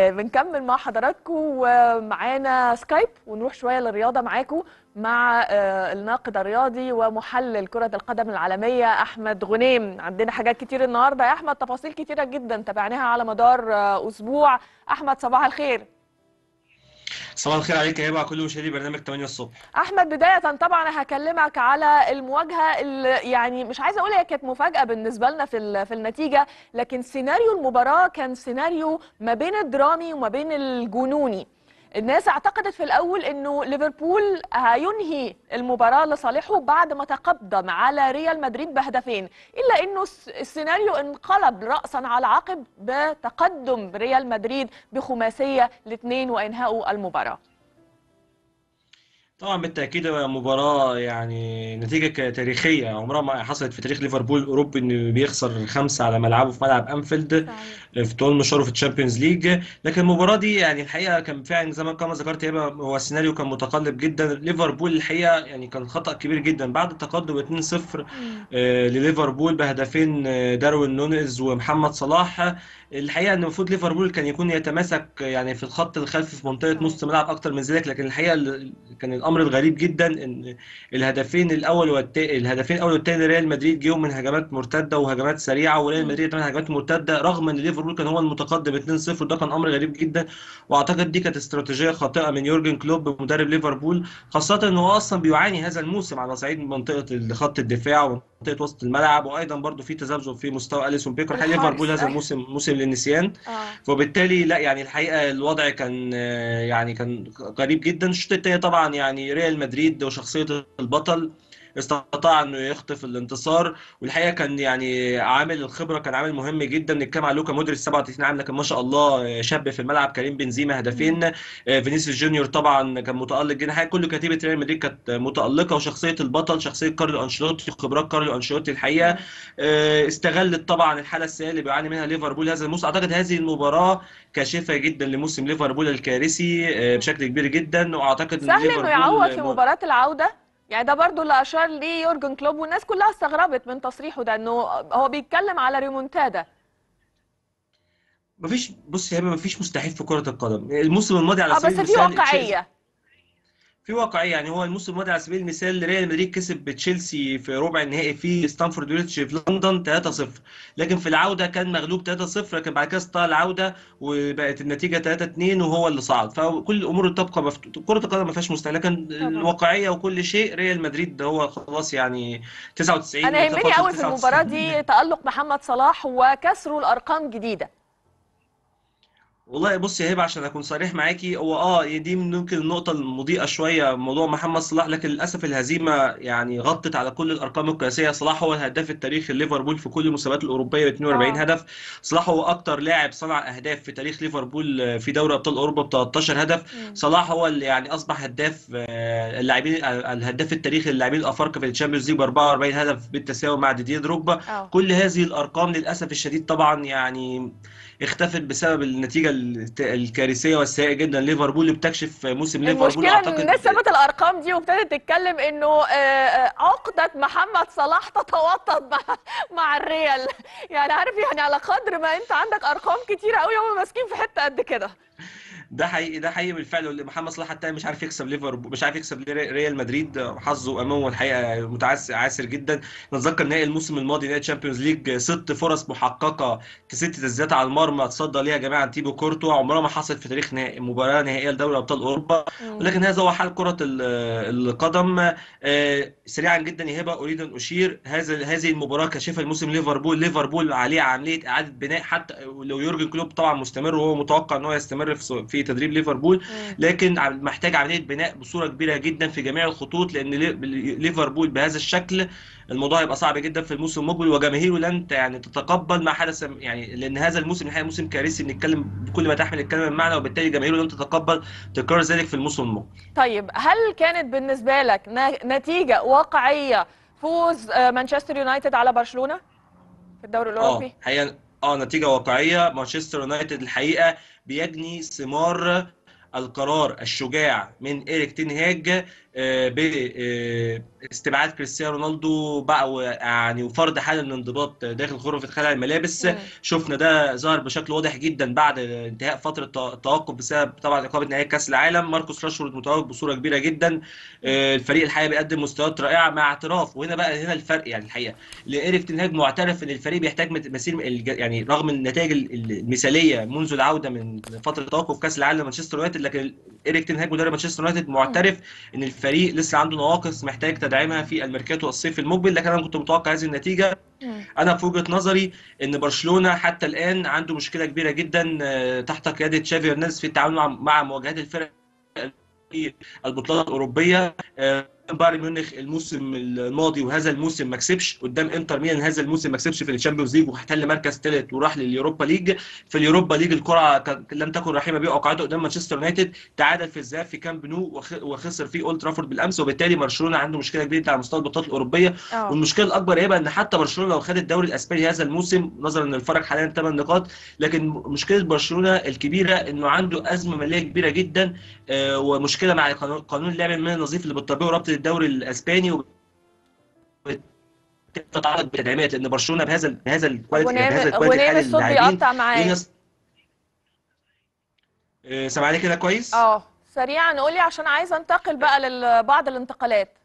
بنكمل مع حضراتكم ومعانا سكايب ونروح شويه للرياضه معاكم مع الناقد الرياضي ومحلل كره القدم العالميه احمد غنيم. عندنا حاجات كتير النهارده يا احمد، تفاصيل كتيره جدا تابعناها على مدار اسبوع. احمد صباح الخير. صباح الخير عليك يا هبه، كل مشاهدي برنامج 8 الصبح. احمد بدايه طبعا هكلمك على المواجهه اللي يعني مش عايزه اقول هي كانت مفاجاه بالنسبه لنا في النتيجه، لكن سيناريو المباراه كان سيناريو ما بين الدرامي وما بين الجنوني. الناس اعتقدت في الاول انه ليفربول هينهي المباراه لصالحه بعد ما تقدم على ريال مدريد بهدفين، الا انه السيناريو انقلب راسا على عقب بتقدم ريال مدريد بخماسيه ل2 وانهاء المباراه. طبعا بالتاكيد مباراه يعني نتيجه تاريخيه، عمرها ما حصلت في تاريخ ليفربول الاوروبي انه بيخسر 5 على ملعبه في ملعب انفيلد في طول مشواره في الشامبيونز ليج. لكن المباراه دي يعني الحقيقه كان فعلا زي ما كما ذكرت يا هبه، هو السيناريو كان متقلب جدا. ليفربول الحقيقه يعني كان خطا كبير جدا بعد التقدم 2-0 لليفربول بهدفين داروين نونيز ومحمد صلاح. الحقيقه ان المفروض ليفربول كان يكون يتماسك يعني في الخط الخلفي في منطقه نص ملعب اكتر من ذلك، لكن الحقيقه كان الامر الغريب جدا ان الهدفين الاول والثاني ريال مدريد جيهم من هجمات مرتده وهجمات سريعه، وريال مدريد اتعمل هجمات مرتده رغم ان ليفربول كان هو المتقدم 2-0. ده كان امر غريب جدا، واعتقد دي كانت استراتيجيه خاطئه من يورجن كلوب مدرب ليفربول، خاصه ان هو اصلا بيعاني هذا الموسم على صعيد منطقه خط الدفاع ومنطقه وسط الملعب، وايضا برده في تذبذب في مستوى أليسون بيكر. حاليا ليفربول هذا الموسم موسم للنسيان، فبالتالي لا يعني الحقيقه الوضع كان غريب جدا. الشوط الثاني طبعا يعني ريال مدريد وشخصية البطل استطاع انه يخطف الانتصار، والحقيقه كان يعني عامل الخبره كان عامل مهم جدا. نتكلم على لوكا مودريتش 37 عام لكن ما شاء الله شاب في الملعب، كريم بنزيما هدفين، فينيسيوس جونيور طبعا كان متالق جدا. الحقيقه كل كتيبه ريال مدريد كانت متالقه، وشخصيه البطل شخصيه كارل أنشلوتي وخبرات كارل أنشلوتي الحقيقه استغلت طبعا الحاله السيئه اللي بيعاني منها ليفربول هذا الموسم. اعتقد هذه المباراه كاشفه جدا لموسم ليفربول الكارثي بشكل كبير جدا، واعتقد ان ليفربول سهل انه يعوض في مباراه العوده. يعني ده برضو اللي اشار ليه يورجن كلوب، والناس كلها استغربت من تصريحه ده انه هو بيتكلم على ريمونتادا. مفيش، بص يا هبه، مفيش مستحيل في كره القدم. الموسم الماضي على سبيل المثال بس في واقعيه، في واقعيه. يعني هو الموسم الماضي على سبيل المثال ريال مدريد كسب بتشيلسي في ربع النهائي في ستانفورد بريدج في لندن 3-0، لكن في العوده كان مغلوب 3-0، لكن بعد كده استطاع العوده وبقت النتيجه 3-2 وهو اللي صعد. فكل الامور تبقى كره القدم ما فيهاش مستحيل، لكن الواقعيه وكل شيء ريال مدريد هو خلاص يعني 99. انا يهمني قوي في المباراه دي تالق محمد صلاح وكسره الارقام جديده. والله بص يا هبه، عشان اكون صريح معاكي، هو دي ممكن النقطه المضيئه شويه موضوع محمد صلاح، لكن للاسف الهزيمه يعني غطت على كل الارقام القياسيه. صلاح هو الهداف التاريخي لليفربول في كل المسابقات الاوروبيه ب 42 هدف. صلاح هو اكتر لاعب صنع اهداف في تاريخ ليفربول في دوري ابطال اوروبا ب 13 هدف. صلاح هو اللي يعني اصبح هداف اللاعبين، الهداف التاريخي للاعبين الافارقه في الشامبيونز ليج ب 44 هدف بالتساوي مع ديدييه دروجبا. كل هذه الارقام للاسف الشديد طبعا يعني اختفت بسبب النتيجه الكارثيه والسيئه جدا ليفربول اللي بتكشف موسم ليفربول. المشكله ان الناس سابت الارقام دي وابتدت تتكلم انه عقده محمد صلاح تتوطد مع الريال. يعني عارف يعني على قدر ما انت عندك ارقام كتيره قوي هم ماسكين في حته قد كده. ده حقيقي، ده حقيقي بالفعل. محمد صلاح حتى مش عارف يكسب ليفربول، مش عارف يكسب ريال مدريد، حظه امامه الحقيقه عاسر جدا. نتذكر نهائي الموسم الماضي نهائي تشامبيونز ليج، 6 فرص محققه، 6 تسديدات على المرمى اتصدى ليها جماعه تيبو كورتوا، عمرها ما حصلت في تاريخ مباراه نهائيه لدوري ابطال اوروبا. ولكن هذا هو حال كره القدم. سريعا جدا يا هبه اريد ان اشير، هذه المباراه كشفها الموسم ليفربول عليه عمليه اعاده بناء، حتى لو يورجن كلوب طبعا مستمر وهو متوقع ان هو يستمر في تدريب ليفربول، لكن محتاج عمليه بناء بصوره كبيره جدا في جميع الخطوط، لان ليفربول بهذا الشكل الموضوع هيبقى صعب جدا في الموسم المقبل، وجماهيره لن يعني تتقبل ما حدث. يعني لان هذا الموسم الحقيقه موسم كارثي بنتكلم بكل ما تحمل الكلمه من معنى، وبالتالي جماهيره لن تتقبل تكرار ذلك في الموسم المقبل. طيب هل كانت بالنسبه لك نتيجه واقعيه فوز مانشستر يونايتد على برشلونه في الدوري الاوروبي؟ حقيقه نتيجه واقعيه. مانشستر يونايتد الحقيقه بيجني ثمار القرار الشجاع من إيريك تين هاج باستبعاد كريستيانو رونالدو بقى يعني وفرض حاله الانضباط داخل غرفه خلع الملابس. شفنا ده ظهر بشكل واضح جدا بعد انتهاء فتره التوقف بسبب طبعا اقامه نهائي كاس العالم. ماركوس راشفورد متواجد بصوره كبيره جدا، الفريق الحقيقه بيقدم مستويات رائعه مع اعتراف، وهنا بقى هنا الفرق يعني الحقيقه إيريك تين هاج معترف ان الفريق بيحتاج مسير يعني رغم النتائج المثاليه منذ العوده من فتره توقف كاس العالم مانشستر يونايتد، لكن إيريك تين هاج مدرب مانشستر يونايتد معترف ان الفريق لسه عنده نواقص محتاج تدعيمها في الميركاتو الصيف المقبل. لكن انا كنت متوقع هذه النتيجه. انا في وجهه نظري ان برشلونه حتى الان عنده مشكله كبيره جدا تحت قياده تشافي هرنانديز في التعامل مع مواجهات الفرق في البطولات الاوروبيه. بايرن ميونخ الموسم الماضي وهذا الموسم ما كسبش، قدام انتر ميلان هذا الموسم ما كسبش في الشامبيونز ليج واحتل مركز ثالث وراح لليوروبا ليج. في اليوروبا ليج القرعه لم تكن رحيمه بيه، قاعده قدام مانشستر يونايتد، تعادل في الذهاب في كامب نو وخسر في اولد ترافورد بالامس. وبالتالي برشلونه عنده مشكله كبيره على مستوى البطولات الاوروبيه. والمشكله الاكبر هيبقى ان حتى برشلونه لو خد الدوري الاسباني هذا الموسم نظرا ان الفرق حاليا 8 نقاط، لكن مشكله برشلونه الكبيره انه عنده ازمه ماليه كبيره جدا ومشكله مع قانون اللعب المالي النظيف اللي بالطبيعه وربط الدوري الاسباني وتتعرض بتدعيمات، لان برشلونه بهذا الكواليتي بهذا الصوت بيقطع معايا. سامعني كده كويس؟ سريعا قولي عشان عايزه انتقل بقى لبعض الانتقالات.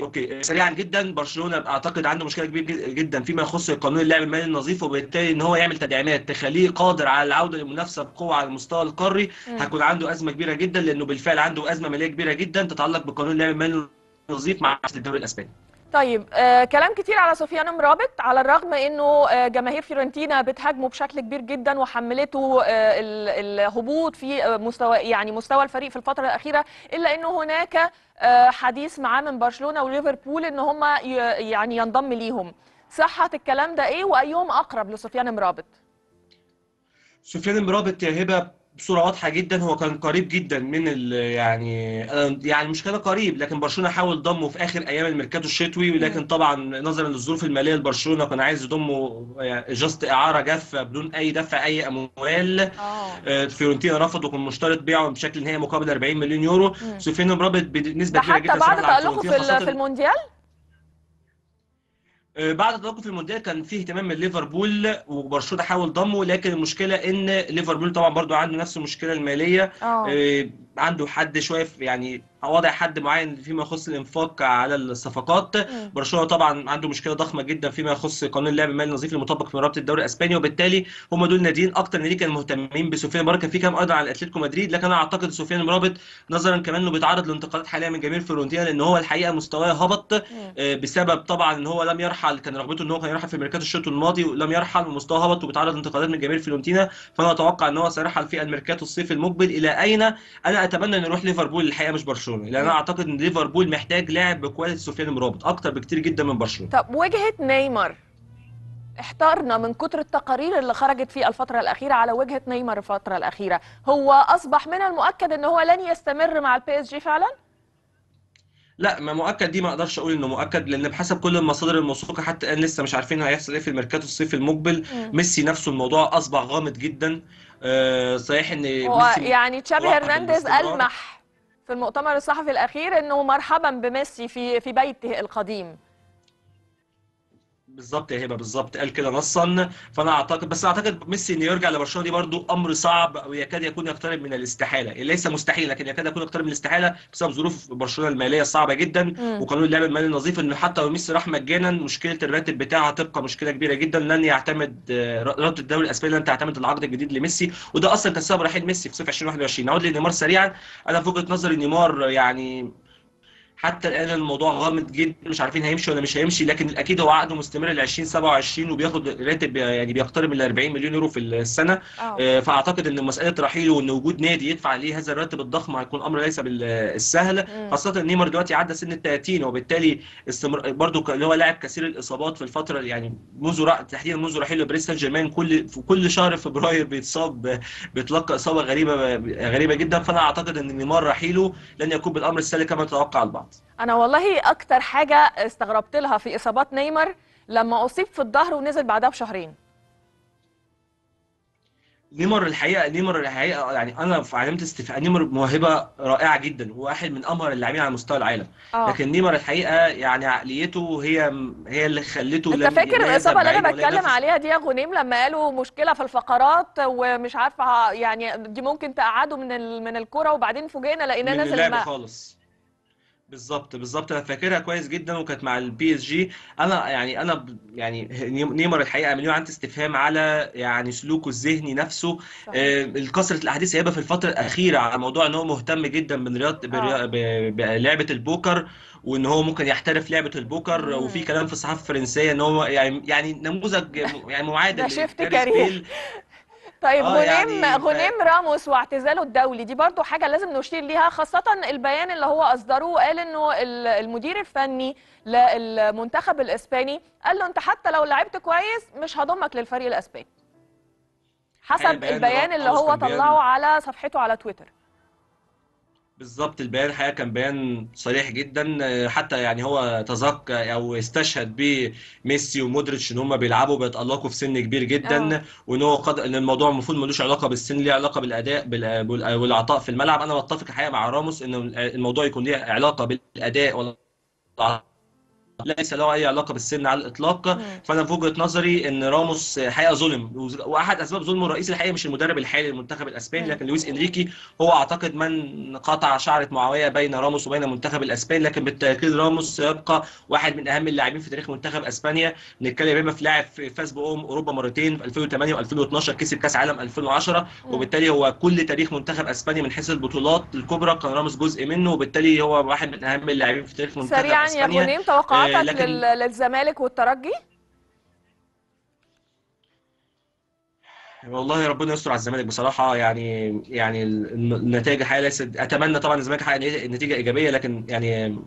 اوكي سريعا جدا. برشلونه اعتقد عنده مشكله كبيره جدا فيما يخص قانون اللعب المالي النظيف، وبالتالي ان هو يعمل تدعيمات تخليه قادر على العوده للمنافسه بقوه على المستوى القاري. هيكون عنده ازمه كبيره جدا لانه بالفعل عنده ازمه ماليه كبيره جدا تتعلق بقانون اللعب المالي النظيف مع الدوري الاسباني. طيب كلام كتير على سفيان أمرابط، على الرغم انه جماهير فيورنتينا بتهاجمه بشكل كبير جدا وحملته الهبوط في مستوى يعني مستوى الفريق في الفتره الاخيره، الا انه هناك حديث معاه من برشلونه وليفربول ان هم يعني ينضم ليهم. صحه الكلام ده ايه وايهم اقرب لسفيان أمرابط؟ سفيان أمرابط يا هبه بصوره واضحه جدا هو كان قريب جدا من يعني مش كان قريب، لكن برشلونه حاول ضمه في اخر ايام الميركاتو الشتوي، ولكن طبعا نظرا للظروف الماليه لبرشلونه كان عايز يضمه جاست اعاره جافه بدون اي دفع اي اموال. فيورنتينا رفض وكان مشترط بيعه بشكل نهائي مقابل 40 مليون يورو. سفيان أمرابط بنسبه كبيره جدا حتى بعد تألقه في المونديال، بعد التوقف في المونديال كان فيه اهتمام من ليفربول وبرشلونه حاول ضمه، لكن المشكله ان ليفربول طبعا برضو عنده نفس المشكله الماليه. عنده حد شويه يعني وضع حد معين فيما يخص الانفاق على الصفقات. برشلونه طبعا عنده مشكله ضخمه جدا فيما يخص قانون اللعب المالي النظيف المطبق في رابطه الدوري الاسباني، وبالتالي هم دول ناديين اكتر ناديين كانوا مهتمين بسفيان أمرابط. كان في كلام ايضا على اتلتيكو مدريد، لكن انا اعتقد سفيان أمرابط نظرا كمان انه بيتعرض لانتقادات حاليا من جماهير فيورنتينا لان هو الحقيقه مستواه هبط بسبب طبعا ان هو لم يرحل، كان رغبته ان هو كان يرحل في ميركاتو الشتوي الماضي ولم يرحل ومستواه هبط وبيتعرض لانتقادات من جماهير فيورنتينا، فانا اتوقع ان هو سيرحل في الميركاتو الصيف المقبل. الى اين انا اتمنى ان يروح ليفربول الحقيقه مش برشلونه، لأن أنا أعتقد إن ليفربول محتاج لاعب بكواليتي سفيان أمرابط أكتر بكتير جدا من برشلونة. طب واجهة نيمار، احتارنا من كتر التقارير اللي خرجت في الفترة الأخيرة على واجهة نيمار الفترة الأخيرة، هو أصبح من المؤكد إن هو لن يستمر مع البي اس جي فعلا؟ لا ما مؤكد دي ما اقدرش اقول انه مؤكد، لان بحسب كل المصادر الموثوقه حتى الان لسه مش عارفين هيحصل ايه في الميركاتو الصيف المقبل. ميسي نفسه الموضوع اصبح غامض جدا. صحيح ان ميسي يعني تشافي هرنانديز ألمح في المؤتمر الصحفي الأخير إنه مرحبا بميسي في بيته القديم. بالظبط يا هبه بالظبط قال كده نصا، فانا اعتقد بس ميسي انه يرجع لبرشلونه دي برضو امر صعب ويكاد يكون يقترب من الاستحاله، ليس مستحيل لكن يكاد يكون يقترب من الاستحاله بسبب ظروف برشلونه الماليه الصعبه جدا وقانون اللعب المالي النظيف، انه حتى لو ميسي راح مجانا مشكله الراتب بتاعها هتبقى مشكله كبيره جدا. لن يعتمد رابطه الدوري الاسباني لن تعتمد العقد الجديد لميسي، وده اصلا كان سبب رحيل ميسي في صيف 2021. نعود لنيمار سريعا، انا في وجهه نظري نيمار يعني حتى الان الموضوع غامض جدا مش عارفين هيمشي ولا مش هيمشي، لكن الاكيد هو عقده مستمر ل 2027 وبياخد راتب يعني بيقترب من 40 مليون يورو في السنه. فاعتقد ان مساله رحيله وان وجود نادي يدفع عليه هذا الراتب الضخم هيكون امر ليس بالسهل، خاصه ان نيمار دلوقتي عدى سن ال 30 وبالتالي برضه اللي هو لاعب كثير الاصابات في الفتره يعني منذ رحيله باريس سان جيرمان في كل شهر فبراير بيتصاب بيتلقى اصابه غريبه جدا، فانا اعتقد ان نيمار رحيله لن يكون بالامر السهل كما توقع البعض. أنا والله أكتر حاجة استغربت لها في إصابات نيمار لما أصيب في الظهر ونزل بعدها بشهرين. نيمار الحقيقه يعني انا علامه استفهام. نيمار موهبه رائعه جدا وواحد من امهر اللاعبين على مستوى العالم، لكن نيمار الحقيقه يعني عقليته هي اللي خلته. انت فاكر الاصابه اللي انا بتكلم عليها دي يا غنيم لما قالوا مشكله في الفقرات ومش عارفه، يعني دي ممكن تقعده من الكوره، وبعدين فوجئنا لقيناه نازل الماء خالص. بالظبط انا فاكرها كويس جدا، وكانت مع البي اس جي. انا يعني نيمار الحقيقه مليون عنده استفهام على يعني سلوكه الذهني نفسه. كثره الاحاديث هيبقى في الفتره الاخيره على موضوع ان هو مهتم جدا بلعبه البوكر، وان هو ممكن يحترف لعبه البوكر. وفي كلام في الصحافه الفرنسيه ان هو يعني نموذج يعني معادل شفت كارير. طيب غنيم راموس واعتزاله الدولي دي برضو حاجة لازم نشير ليها، خاصة البيان اللي هو أصدره قال إنه المدير الفني للمنتخب الإسباني قال له أنت حتى لو لعبت كويس مش هضمك للفريق الإسباني، حسب البيان اللي هو طلعه على صفحته على تويتر. بالظبط البيان الحقيقه كان بيان صريح جدا، حتى يعني هو تذكر او استشهد بميسي ومودريتش ان هم بيلعبوا بيتالقوا في سن كبير جدا، وان هو ان الموضوع المفروض ملوش علاقه بالسن، ليه علاقه بالاداء والعطاء في الملعب. انا بتفق الحقيقه مع راموس ان الموضوع يكون ليه علاقه بالاداء والعطاء، ليس له اي علاقه بالسن على الاطلاق. فانا في وجهه نظري ان راموس حقيقه ظلم، واحد اسباب ظلمه الرئيسي الحقيقه مش المدرب الحالي للمنتخب الاسباني، لكن لويس انريكي هو اعتقد من قطع شعره معويه بين راموس وبين المنتخب الاسباني. لكن بالتاكيد راموس يبقى واحد من اهم اللاعبين في تاريخ منتخب اسبانيا. نتكلم بما في لاعب فاز بامم اوروبا مرتين في 2008 و2012، كسب كاس عالم 2010، وبالتالي هو كل تاريخ منتخب اسبانيا من حيث البطولات الكبرى كان راموس جزء منه، وبالتالي هو واحد من اهم اللاعبين في تاريخ منتخب اسبانيا. لكن للزمالك والترجي والله ربنا يستر على الزمالك بصراحه. يعني النتائج الحقيقه ليست، اتمنى طبعا الزمالك يحقق نتيجه ايجابيه، لكن يعني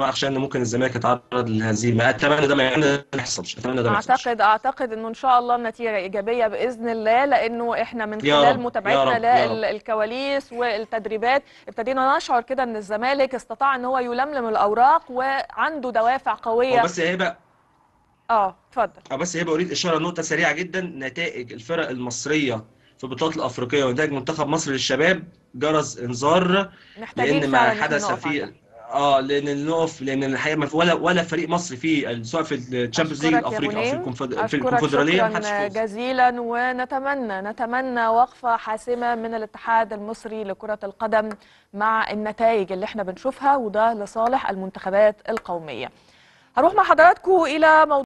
اخشى ان ممكن الزمالك يتعرض للهزيمه. اتمنى ده ما يحصلش، اتمنى ده ما يحصلش. اعتقد انه ان شاء الله النتيجه ايجابيه باذن الله، لانه احنا من خلال متابعتنا للكواليس والتدريبات ابتدينا نشعر كده ان الزمالك استطاع ان هو يلملم الاوراق وعنده دوافع قويه. بس هيبقى اتفضل. بس هيبقى اريد اشاره نقطه سريعه جدا. نتائج الفرق المصريه في البطولات الافريقيه ونتائج منتخب مصر للشباب جرس انذار، لان ما حدث في لان الحقيقه ولا فريق مصري في سواء في الشامبيونز ليج الافريقي او في الكونفدراليه محدش فاز. شكرا جزيلا، ونتمنى وقفه حاسمه من الاتحاد المصري لكره القدم مع النتائج اللي احنا بنشوفها، وده لصالح المنتخبات القوميه. هروح مع حضراتكم الى موضوع